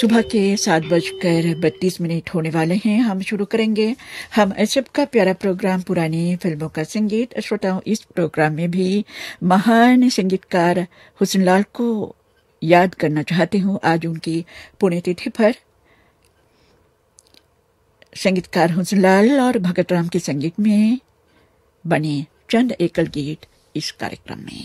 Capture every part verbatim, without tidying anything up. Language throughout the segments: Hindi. सुबह के सात बजकर बत्तीस मिनट होने वाले हैं। हम शुरू करेंगे हम सबका प्यारा प्रोग्राम पुरानी फिल्मों का संगीत। श्रोताओं, इस प्रोग्राम में भी महान संगीतकार हुसैनलाल को याद करना चाहती हूँ। आज उनकी पुण्यतिथि पर संगीतकार हुसैनलाल और भगत राम के संगीत में बने चंद एकल गीत इस कार्यक्रम में।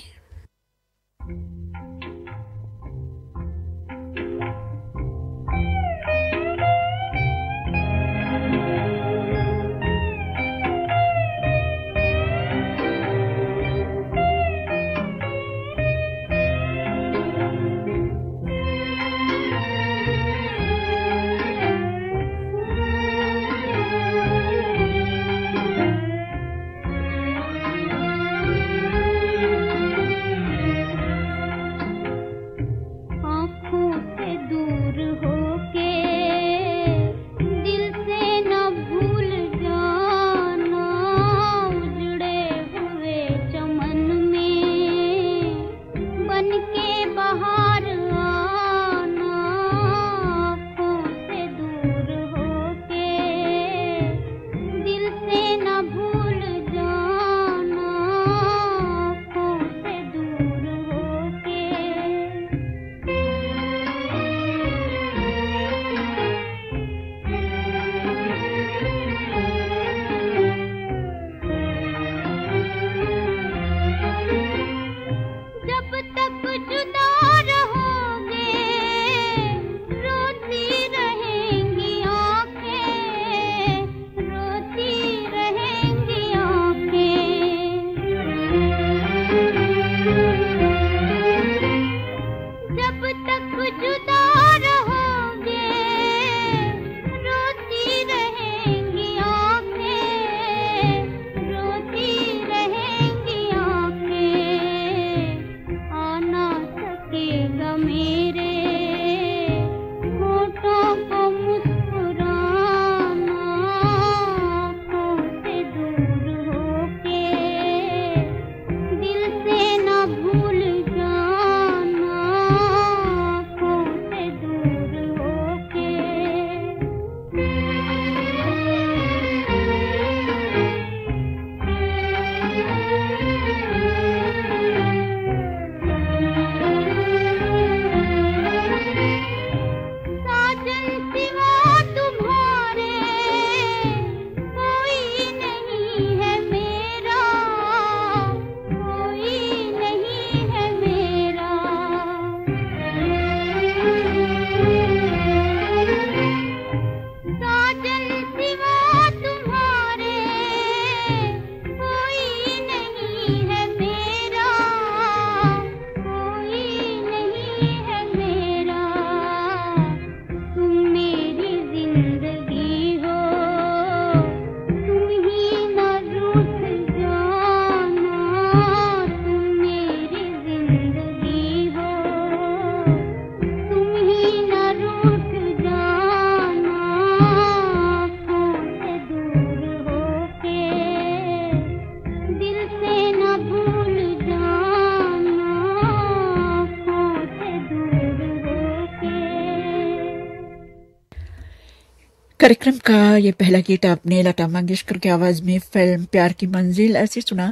कार्यक्रम का ये पहला गीत आपने लता मंगेशकर की आवाज में फिल्म प्यार की मंजिल ऐसे सुना।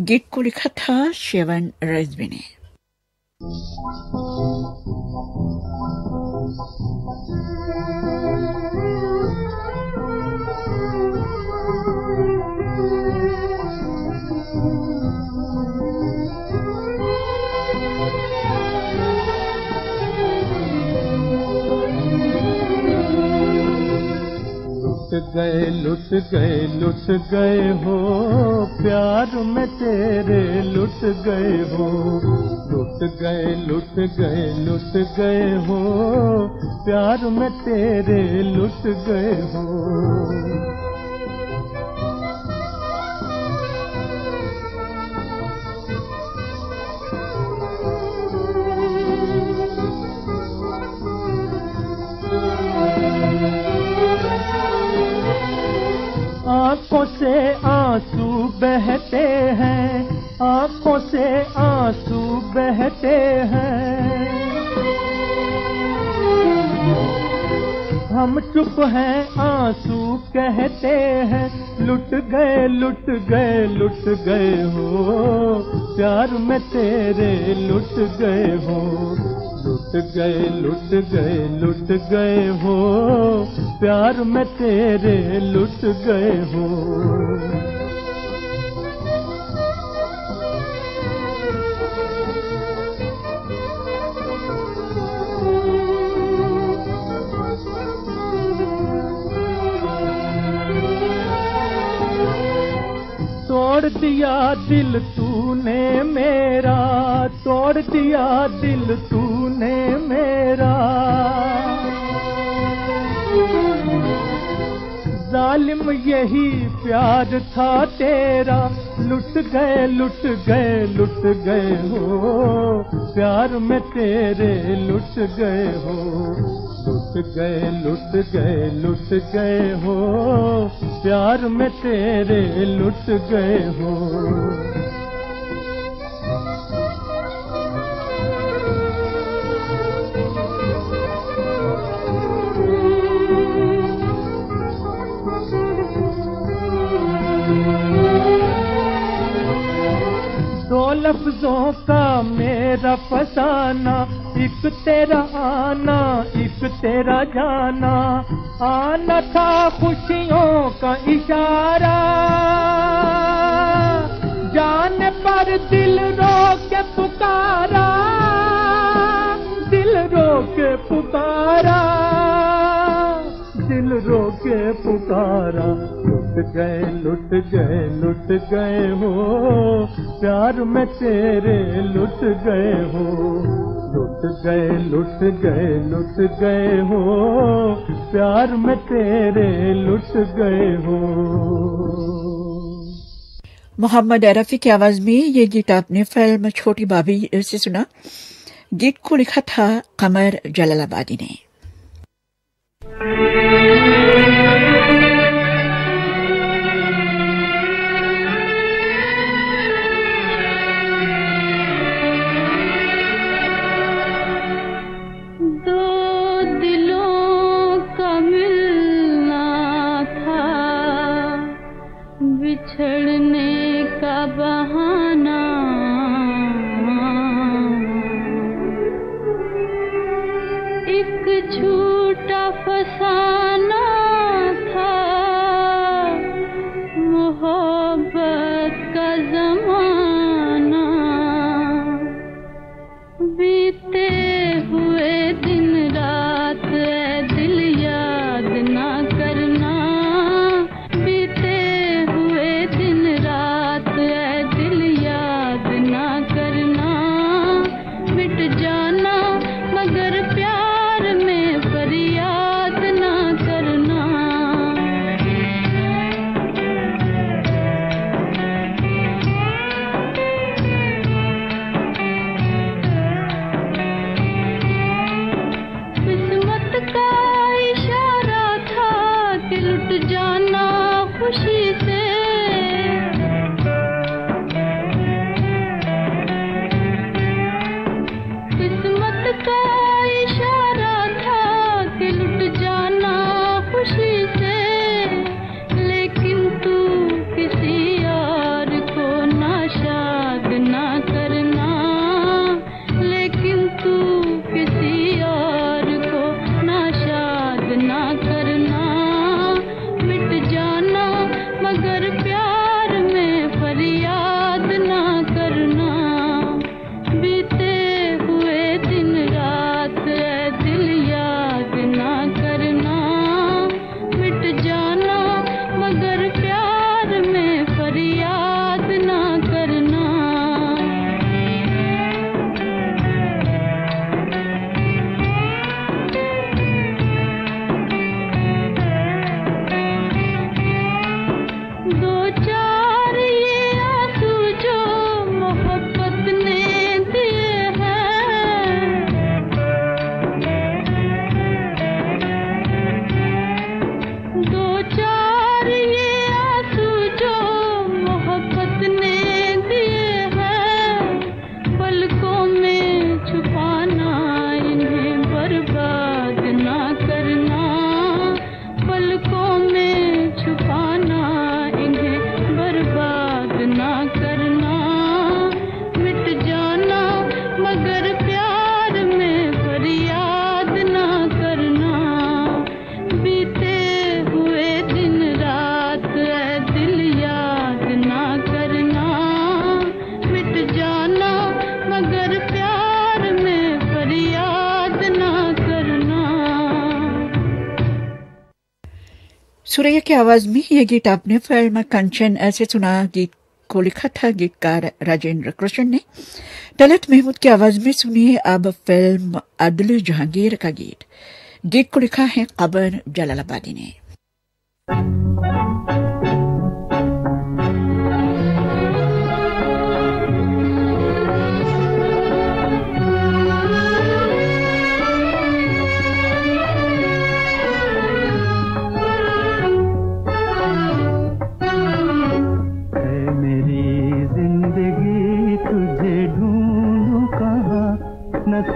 गीत को लिखा था शेवन रजबी ने। लुट गए लुट गए लुट गए हो प्यार में तेरे, लुट गए हो, लुट गए लुट गए लुट गए हो प्यार में तेरे, लुट गए हो। आँखों से आंसू बहते हैं, आँखों से आंसू बहते हैं। हम चुप हैं आंसू कहते हैं लुट गए लुट गए लुट गए हो प्यार में तेरे लुट गए हो लुट गए लुट गए लुट गए हो प्यार में तेरे लुट गए हो। तोड़ दिया दिल तूने मेरा तोड़ दिया दिल तूने मेरा जालिम यही प्यार था तेरा लुट गए लुट गए लुट गए हो प्यार में तेरे लुट गए हो लुट गए लुट गए लुट गए हो प्यार में तेरे लुट गए हो। दो लफ्जों का मेरा फसाना एक तेरा आना एक तेरा जाना आना था खुशियों का इशारा जाने पर दिल रो के पुकारा दिल रो के पुकारा दिल रो के पुकारा लुट गए लुट गए लुट गए हो प्यार में तेरे लुट गए हो लुट गए लुट गए लुट गए हो प्यार में तेरे लुट गए हो। मोहम्मद एरफी की आवाज में ये गीत आपने फिल्म छोटी भाभी से सुना। गीत को लिखा था क़मर जलालाबादी ने। बिछड़ने का बहाना एक झूठा फसाना था मोहब्बत का जमाना बीते हुए दिन रात है दिल याद ना करना जाना मगर प्यार में फरियाद ना सुरैया की आवाज में यह गीत आपने फिल्म कंचन ऐसे सुना गीत को लिखा था गीतकार राजेंद्र कृष्ण ने। तलत महमूद की आवाज में सुनिए अब फिल्म अदल जहांगीर का गीत। गीत को लिखा है क़मर जलालाबादी ने।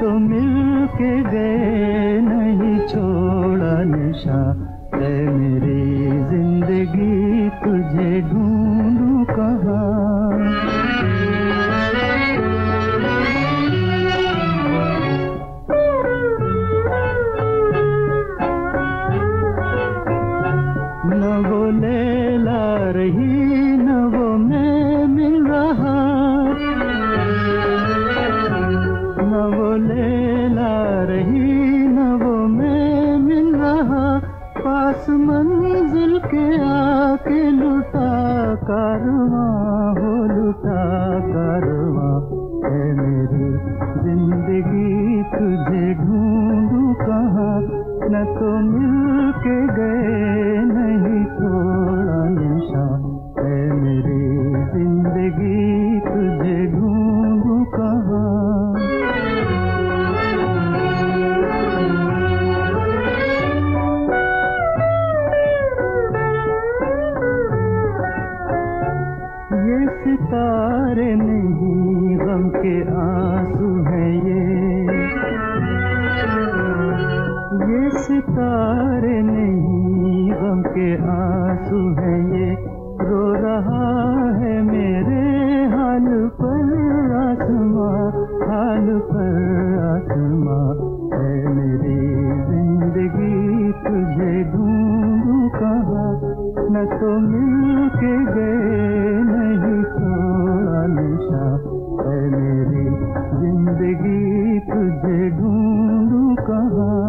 तो मिल के गए नहीं छोड़ा निशा है मेरी जिंदगी तुझे ढूंढूं कहाँ। न वो लैला रही न वो मैं मिल रहा लैला रही न वो मैं मिल रहा पास मंजिल के आके लुटा कारवां हो लुटा कारवां है मेरी जिंदगी तुझे ढूंढूं कहाँ न तो मिल के गए नहीं छोड़ा निशा है मेरी जिंदगी तुझे ढूंढूं कहाँ। तारे नहीं गम के आंसू हैं ये ये सितारे नहीं गम के आंसू हैं ये रो रहा है मेरे हाल पर आसमां हाल पर आसमां है मेरी जिंदगी तुझे ढूंढूं कहाँ न तो मिल के गए नहीं छोड़ा निशा है मेरी जिंदगी तुझे ढूंढूं कहाँ।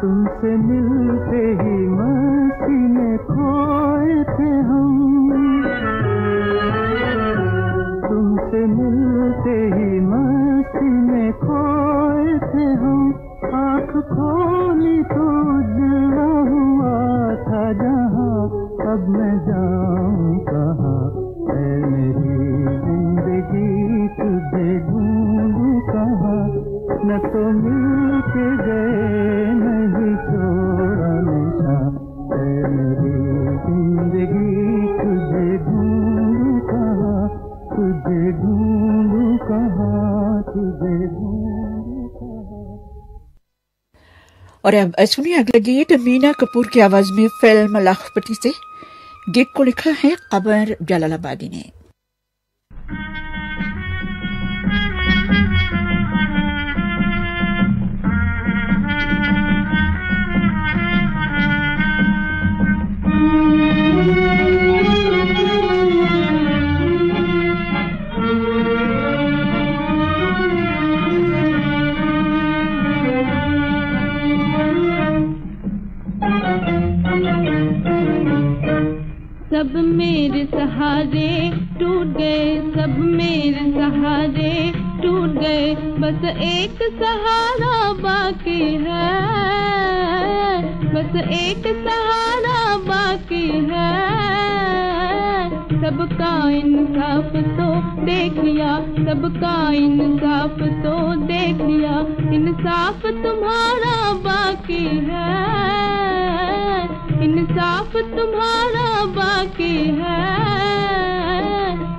तुमसे मिलते ही मस्ती में खोए थे हम तुमसे मिलते ही मस्ती में खोए थे हम आँख खोली तो उजला हुआ था जहाँ अब मैं जाऊँ कहाँ है मेरी जिंदगी तुझे ढूंढूं कहाँ न तो मिल के गए नहीं छोड़ा निशा है मेरी जिंदगी तुझे ढूंढूं कहाँ तुझे ढूंढूं कहाँ तुझे ढूंढूं कहाँ। और अब सुनिए अगला गीत मीना कपूर की आवाज में फिल्म लाखपति से। गीत को लिखा है क़मर जलालाबादी ने। सब मेरे सहारे टूट गए सब मेरे सहारे टूट गए बस एक सहारा बाकी है बस एक सहारा बाकी है। सबका इंसाफ तो देख लिया सबका इंसाफ तो देख लिया इंसाफ तुम्हारा बाकी है इंसाफ तुम्हारा बाकी है।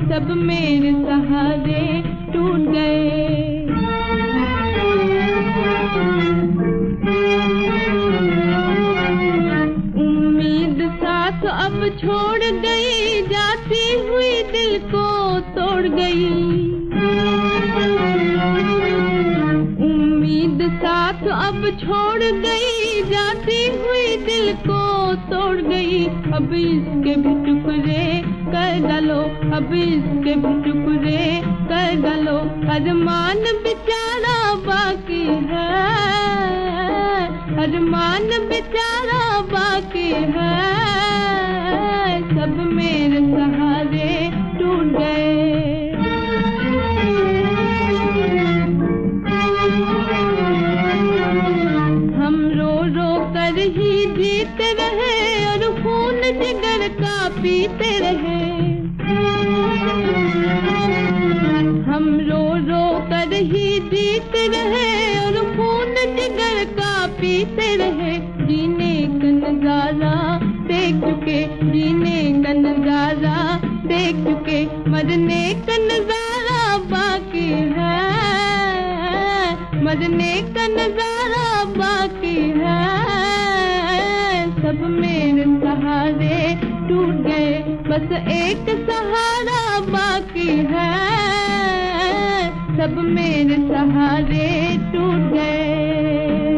सब मेरे सहारे टूट गए उम्मीद साथ अब छोड़ गई जाती हुई दिल को तोड़ गई उम्मीद साथ अब छोड़ गई जाती हुई दिल को तोड़ गई, अब इसके भी टुकड़े कर डालो, अब इसके भी टुकड़े कर डालो। अरमान बेचारा बाकी है, अरमान बेचारा बाकी है, सब मेरे सहारे टूट गए। ही जीते रहे और खून जिगर का पीते रहे, हम रो रो कर ही जीते रहे और खून जिगर का पीते रहे। जीने का नजारा देख चुके, जीने का नजारा देख चुके, मरने का नजारा बाकी है, मरने का नजारा बाकी है, सब मेरे सहारे टूट गए। बस एक सहारा बाकी है, सब मेरे सहारे टूट गए।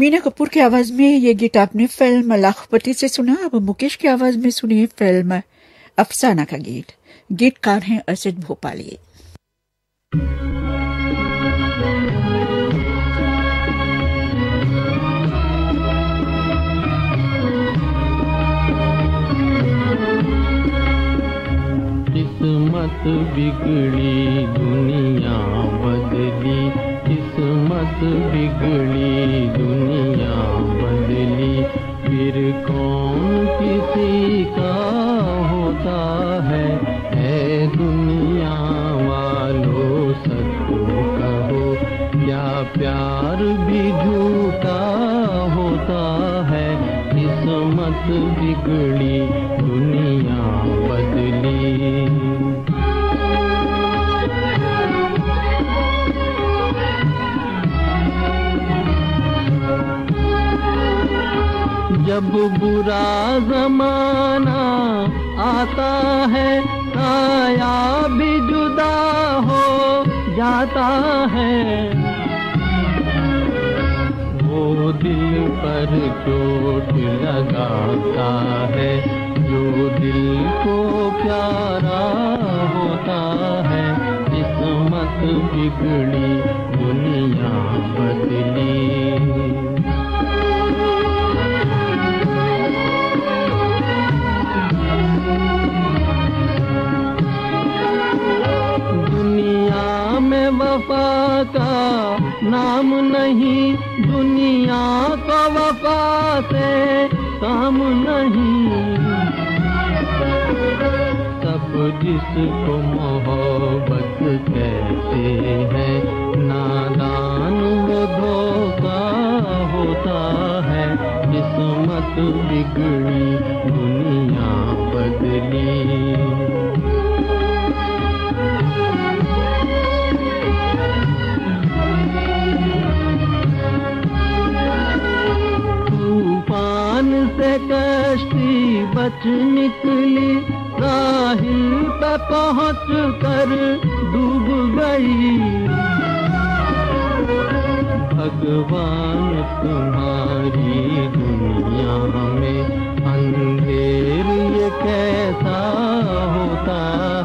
मीना कपूर की आवाज में ये गीत आपने फिल्म लाखपति से सुना। अब मुकेश की आवाज में सुनिए फिल्म अफसाना का गीत। गीतकार हैं अजित भोपाली। किस्मत बिगड़ी दुनिया बदली, किस्मत बिगड़ी दुनिया बदली, फिर कौन किसी का होता है। ऐ दुनिया वालों सच कहो, क्या प्यार भी झूठा होता है। किस्मत बिगड़ी दुनिया बदली, जब बुरा जमाना आता है काया भी जुदा हो जाता है। वो दिल पर चोट लगाता है जो दिल को प्यारा होता है। किस्मत बिगड़ी दुनिया बदली, वफा का नाम नहीं, दुनिया का वफा से काम नहीं। सब जिसको मोहब्बत कहते हैं, नादान वो धोखा होता है। किस्मत बिगड़ी दुनिया बदली, कश्ती बच निकली साहिल पे पहुँच कर डूब गई। भगवान तुम्हारी दुनिया में अंधेर ये कैसा होता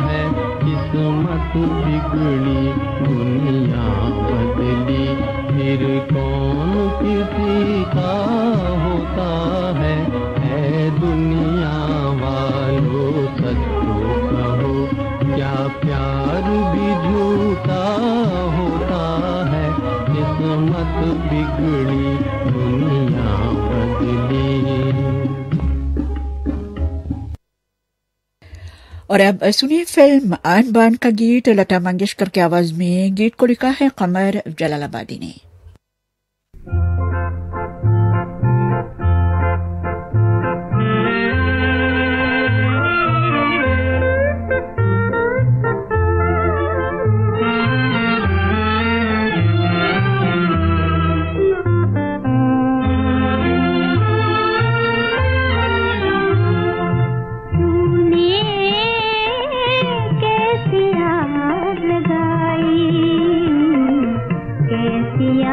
है। किस्मत बिगड़ी दुनिया बदली, फिर कौन किसी का होता है। दुनिया वालों सच तो कहो, क्या प्यार भी झूठा होता है। किस्मत बिगड़ी दुनिया बदली। और अब सुनिए फिल्म आन बान का गीत। लता मंगेशकर की आवाज में गीत को लिखा है क़मर जलालाबादी ने। Yeah.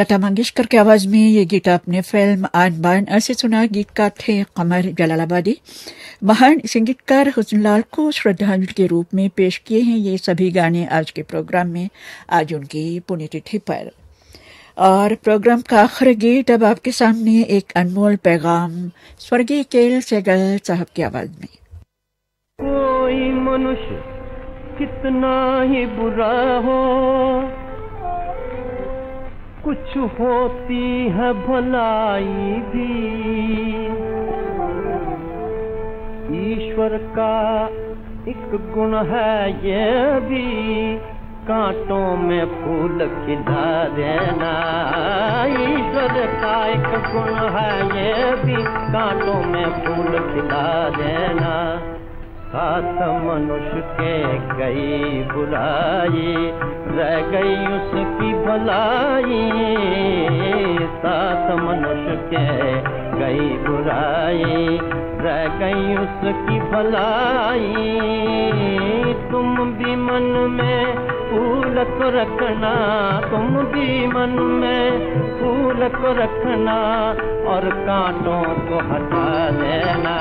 लता मंगेशकर की आवाज में ये गीत आपने फिल्म आन बान ऐसे सुना। गीतकार थे क़मर जलालाबादी। महान संगीतकार हुसैनलाल को श्रद्धांजलि के रूप में पेश किए हैं ये सभी गाने आज के प्रोग्राम में, आज उनकी पुण्यतिथि पर। और प्रोग्राम का आखिरी गीत अब आपके सामने एक अनमोल पैगाम स्वर्गीय के.एल. सहगल साहब की आवाज में। कोई मनुष्य कितना ही बुरा हो, कुछ होती है भलाई भी, ईश्वर का एक गुण है ये भी, कांटों में फूल खिला देना। ईश्वर का एक गुण है ये भी, कांटों में फूल खिला देना। साथ मनुष्य के गई बुराई, रह गई उसकी भलाई। साथ मनुष्य के गई बुराई, रह गई उसकी भलाई। तुम भी मन में फूल को रखना, तुम भी मन में फूल को रखना, और कांटों को हटा लेना।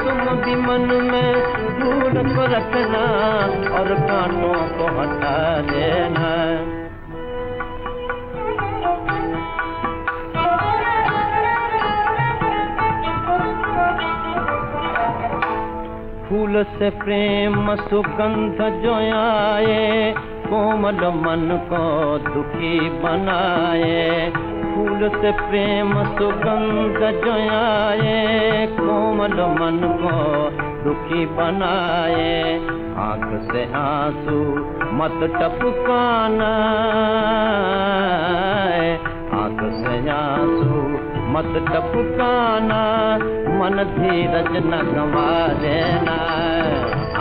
तुम भी मन में फूल को रखना, और कांटों को हटा देना। फूल से प्रेम सुगंध जो आए, कोमल मन को दुखी बनाए। फूल से प्रेम सुगंध जो आए, कोमल मन को दुखी बनाए। आंख से आंसू मत टपकाना, आंख से आंसू मत टपकाना, मन धीरज न गंवा देना।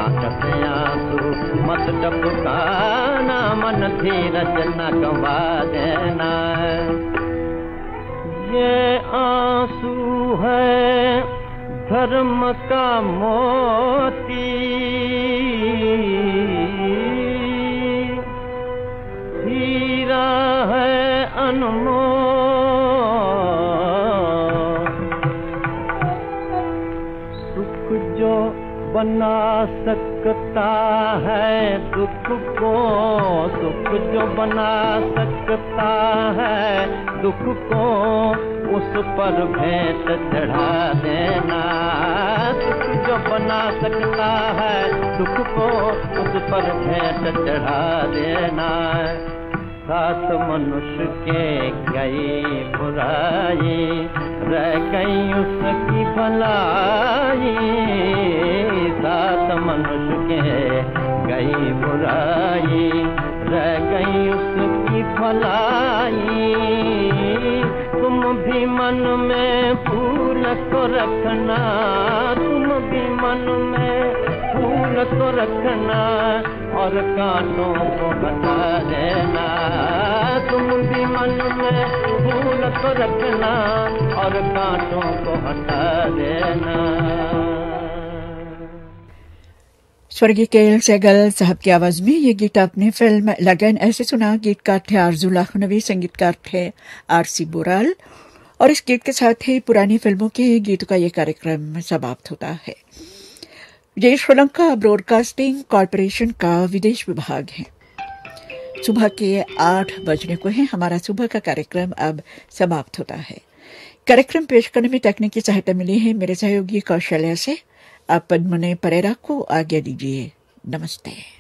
आंख से आंसू मत टपकाना, मन धीरज न गंवा देना। ये आंसू है धर्म का मोती, हीरा है अनमोल। सुख जो बना सकता है दुख को, सुख जो बना सकता है दुख को, उस पर भेंट चढ़ा देना। सुख जो बना सकता है दुख को, उस पर भेंट चढ़ा देना। साथ मनुष्य के गई बुराई, रह गई उसकी भलाई। साथ मनुष्य के गई बुराई, रह गई उसकी भलाई। तुम भी मन में फूल को रखना, तुम भी मन में फूल को रखना, और कांटों को हटा देना। तुम भी मन में फूल को रखना, और कांटों को हटा देना। स्वर्गीय के.एल. सहगल साहब की आवाज में ये गीत आपने फिल्म लगन ऐसे सुना। गीतकार थे आरजू लाखनवी, संगीतकार थे आरसी बोराल। और इस गीत के साथ ही पुरानी फिल्मों के गीतों का ये कार्यक्रम समाप्त होता है। ये श्रीलंका ब्रॉडकास्टिंग कॉर्पोरेशन का विदेश विभाग है। सुबह के आठ बजने को है हमारा सुबह का कार्यक्रम, अब समाप्त होता है। कार्यक्रम पेश करने में तकनीकी सहायता मिली है मेरे सहयोगी कौशलेश से। आप पद्मिनी परेरा को आज्ञा दीजिए। नमस्ते।